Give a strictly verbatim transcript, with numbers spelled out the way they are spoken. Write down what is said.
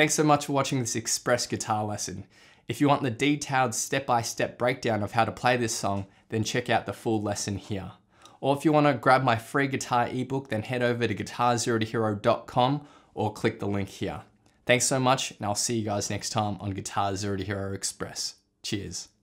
Thanks so much for watching this Express guitar lesson. If you want the detailed step-by-step breakdown of how to play this song, then check out the full lesson here. Or if you want to grab my free guitar ebook, then head over to guitar zero to hero dot com or click the link here. Thanks so much, and I'll see you guys next time on Guitar Zero to Hero Express. Cheers.